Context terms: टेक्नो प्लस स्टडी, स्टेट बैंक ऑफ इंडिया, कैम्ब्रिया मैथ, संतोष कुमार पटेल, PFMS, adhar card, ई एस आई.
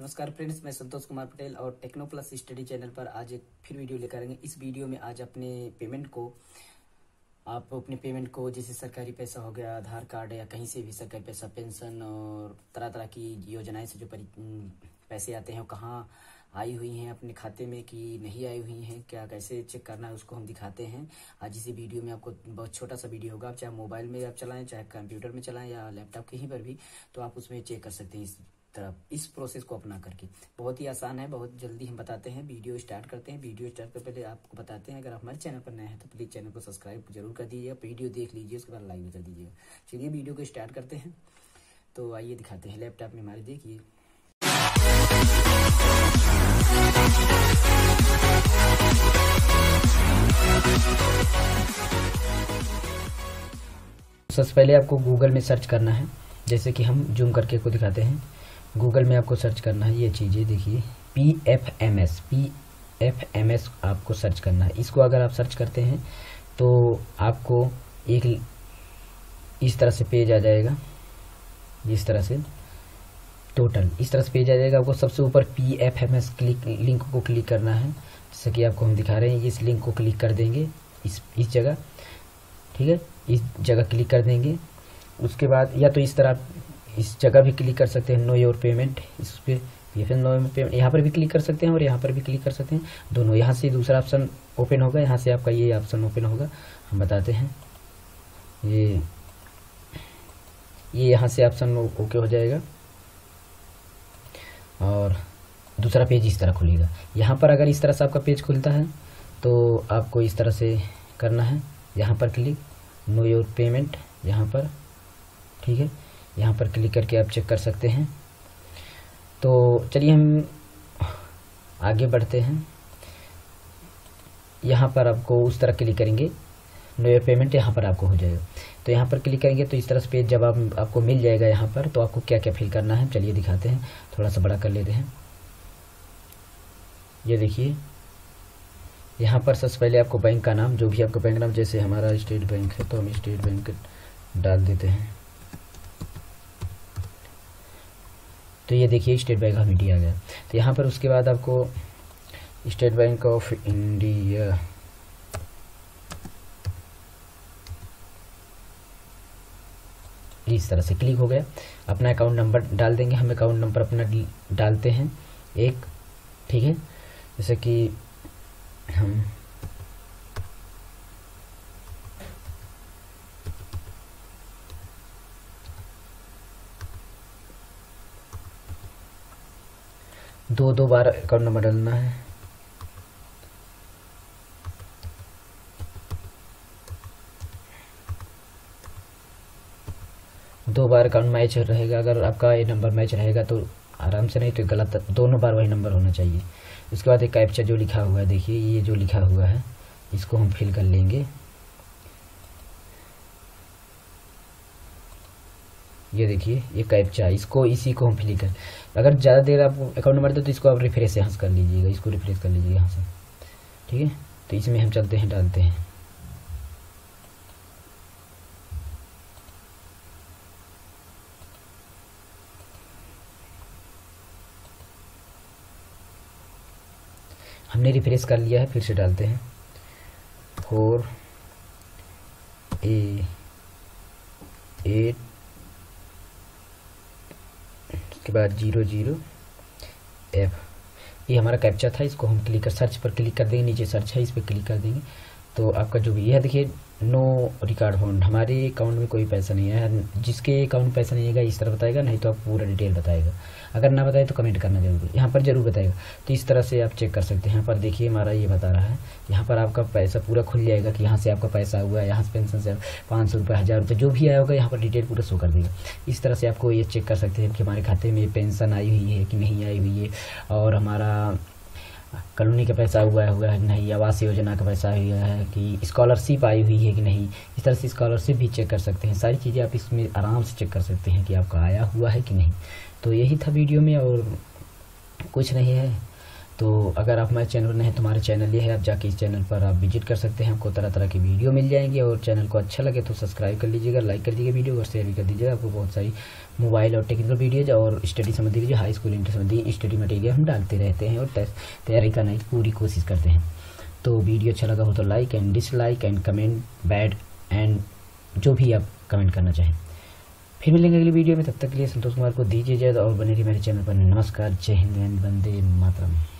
नमस्कार फ्रेंड्स, मैं संतोष कुमार पटेल और टेक्नो प्लस स्टडी चैनल पर आज एक फिर वीडियो लेकर आएंगे। इस वीडियो में आज आप अपने पेमेंट को जैसे सरकारी पैसा हो गया, आधार कार्ड या कहीं से भी सरकारी पैसा, पेंशन और तरह तरह की योजनाएं से जो पैसे आते हैं वो कहाँ आई हुई हैं अपने खाते में कि नहीं आई हुई हैं, क्या कैसे चेक करना है उसको हम दिखाते हैं आज इसी वीडियो में। आपको बहुत छोटा सा वीडियो होगा, आप चाहे मोबाइल में आप चलाएं, चाहे कंप्यूटर में चलाएं या लैपटॉप कहीं पर भी, तो आप उसमें चेक कर सकते हैं इस प्रोसेस को अपना करके। बहुत ही आसान है, बहुत जल्दी हम बताते हैं। वीडियो स्टार्ट करते हैं। वीडियो स्टार्ट करने पहले आपको बताते हैं, अगर आप हमारे चैनल पर नए हैं तो प्लीज चैनल को सब्सक्राइब जरूर कर दीजिएगा, वीडियो देख लीजिए, उसके बाद लाइक भी कर दीजिएगा। चलिए वीडियो को स्टार्ट करते हैं। तो आइए दिखाते हैं लैपटॉप में हमारे, देखिए सबसे पहले आपको गूगल में सर्च करना है, जैसे कि हम जूम करके आपको दिखाते हैं। गूगल में आपको सर्च करना है ये चीज़ें, देखिए पी एफ एम एस आपको सर्च करना है। इसको अगर आप सर्च करते हैं तो आपको एक इस तरह से पेज आ जाएगा, इस तरह से टोटल इस तरह से पेज आ जाएगा। आपको सबसे ऊपर PFMS लिंक को क्लिक करना है, जैसे कि आपको हम दिखा रहे हैं। इस लिंक को क्लिक कर देंगे इस जगह, ठीक है, इस जगह क्लिक कर देंगे। उसके बाद या तो इस तरह इस जगह भी क्लिक कर सकते हैं, नो योर पेमेंट, इस पर PFMS यहाँ पर भी क्लिक कर सकते हैं और यहाँ पर भी क्लिक कर सकते हैं, दोनों। यहाँ से दूसरा ऑप्शन ओपन होगा, यहाँ से आपका ये ऑप्शन ओपन होगा, हम बताते हैं। ये यहाँ से ऑप्शन ओके हो जाएगा और दूसरा पेज इस तरह खुलेगा। यहाँ पर अगर इस तरह से आपका पेज खुलता है तो आपको इस तरह से करना है, यहाँ पर क्लिक, नो योर पेमेंट यहाँ पर, ठीक है, यहाँ पर क्लिक करके आप चेक कर सकते हैं। तो चलिए हम आगे बढ़ते हैं। यहाँ पर आपको उस तरह क्लिक करेंगे, नो योर पेमेंट यहाँ पर आपको हो जाएगा। तो यहाँ पर क्लिक करेंगे तो इस तरह से पेज जब आपको मिल जाएगा यहाँ पर, तो आपको क्या क्या फिल करना है चलिए दिखाते हैं। थोड़ा सा बड़ा कर लेते हैं। ये देखिए यहाँ पर सबसे पहले आपको बैंक का नाम, जो भी आपका बैंक नाम, जैसे हमारा स्टेट बैंक है तो हम स्टेट बैंक डाल देते हैं। तो ये देखिए स्टेट बैंक ऑफ इंडिया आ गया। तो यहाँ पर उसके बाद आपको स्टेट बैंक ऑफ इंडिया, इस तरह से क्लिक हो गया। अपना अकाउंट नंबर डाल देंगे, हम अकाउंट नंबर अपना डालते हैं एक, ठीक है, जैसे कि हम दो बार अकाउंट नंबर डालना है। दो बार अकाउंट मैच रहेगा, अगर आपका ये नंबर मैच रहेगा तो आराम से, नहीं तो गलत, दोनों बार वही नंबर होना चाहिए। उसके बाद एक कैप्चा जो लिखा हुआ है, देखिए ये जो लिखा हुआ है इसको हम फिल कर लेंगे। ये देखिए ये कैप्चा, इसको इसी को हम फिल कर, अगर ज़्यादा देर आप अकाउंट नंबर दे तो इसको आप रिफ्रेश यहाँ से कर लीजिएगा, इसको रिफ्रेश कर लीजिएगा यहाँ से, ठीक है। तो इसमें हम चलते हैं, डालते हैं, हमने रिफ्रेश कर लिया है, फिर से डालते हैं 4A8, उसके बाद 00F। ये हमारा कैप्चा था, इसको हम क्लिक कर सर्च पर क्लिक कर देंगे, नीचे सर्च है इस पर क्लिक कर देंगे। तो आपका जो भी है, देखिए नो रिकॉर्ड फाउंड, हमारे अकाउंट में कोई पैसा नहीं है। जिसके अकाउंट में पैसा नहीं आएगा इस तरह बताएगा, नहीं तो आप पूरा डिटेल बताएगा। अगर ना बताए तो कमेंट करना जरूर, यहाँ पर जरूर बताएगा। तो इस तरह से आप चेक कर सकते हैं। यहाँ पर देखिए हमारा ये बता रहा है, यहाँ पर आपका पैसा पूरा खुल जाएगा कि यहाँ से आपका पैसा हुआ है, यहाँ से पेंशन से 500 रुपये, 1000 रुपये जो भी आया होगा यहाँ पर डिटेल पूरा शो कर देगा। इस तरह से आपको ये चेक कर सकते हैं कि हमारे खाते में पेंशन आई हुई है कि नहीं आई हुई है, और हमारा कॉलोनी का पैसा हुआ है नहीं, आवास योजना का पैसा हुआ है कि, स्कॉलरशिप आई हुई है कि नहीं। इस तरह से स्कॉलरशिप भी चेक कर सकते हैं। सारी चीज़ें आप इसमें आराम से चेक कर सकते हैं कि आपका आया हुआ है कि नहीं। तो यही था वीडियो में और कुछ नहीं है। तो अगर आप हमारे चैनल पर नहीं, तुम्हारे चैनल ये है, आप जाके इस चैनल पर आप विजिट कर सकते हैं, आपको तरह तरह की वीडियो मिल जाएंगी। और चैनल को अच्छा लगे तो सब्सक्राइब कर लीजिएगा, लाइक कर दीजिएगा वीडियो और शेयर भी कर दीजिएगा। आपको बहुत सारी मोबाइल और टेक्निकल वीडियोज और स्टडी संबंधी जो हाई स्कूल इंटर संबंधी स्टडी मटेरियल हम डालते रहते हैं और तैयारी करने की पूरी कोशिश करते हैं। तो वीडियो अच्छा लगा हो तो like and dislike and comment bad and जो भी आप कमेंट करना चाहें। फिर मिलेंगे अगली वीडियो में, तब तक के लिए संतोष कुमार को दीजिए इजाजत और बने रहिए मेरे चैनल पर। नमस्कार, जय हिंद, वंदे मातरम।